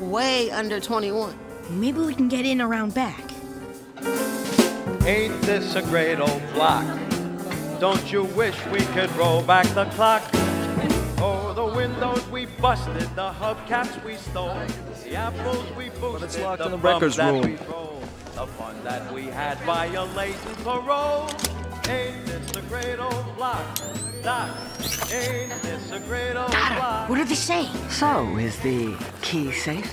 way under 21. Maybe we can get in around back. Ain't this a great old block? Don't you wish we could roll back the clock? Oh, the windows we busted, the hubcaps we stole, the apples we boosted, but it's locked in the records room. The fun that we had violating parole. Ain't this a great old block? Doc, ain't this a great old block? What are they saying? So, is the key safe?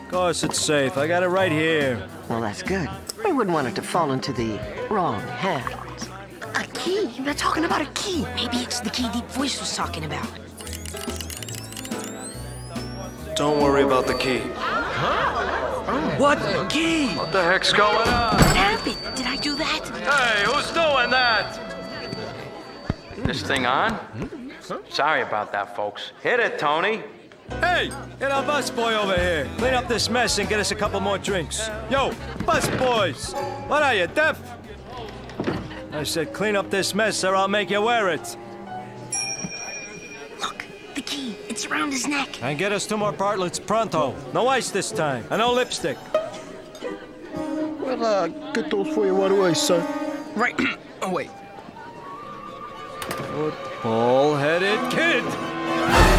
Of course it's safe. I got it right here. Well, that's good. I wouldn't want it to fall into the wrong hands. A key? They're talking about a key. Maybe it's the key Deep Voice was talking about. Don't worry about the key. Huh? What key? What the heck's going on? Damn it! Did I do that? Hey, who's doing that? This thing on? Sorry about that, folks. Hit it, Tony. Hey, get our bus boy over here. Clean up this mess and get us a couple more drinks. Yo, bus boys! What are you, deaf? I said clean up this mess or I'll make you wear it. It's around his neck. And get us two more Bartlett's pronto. No ice this time, and no lipstick. Well, get those for you right away, sir. Right. Oh, wait. Football-headed kid!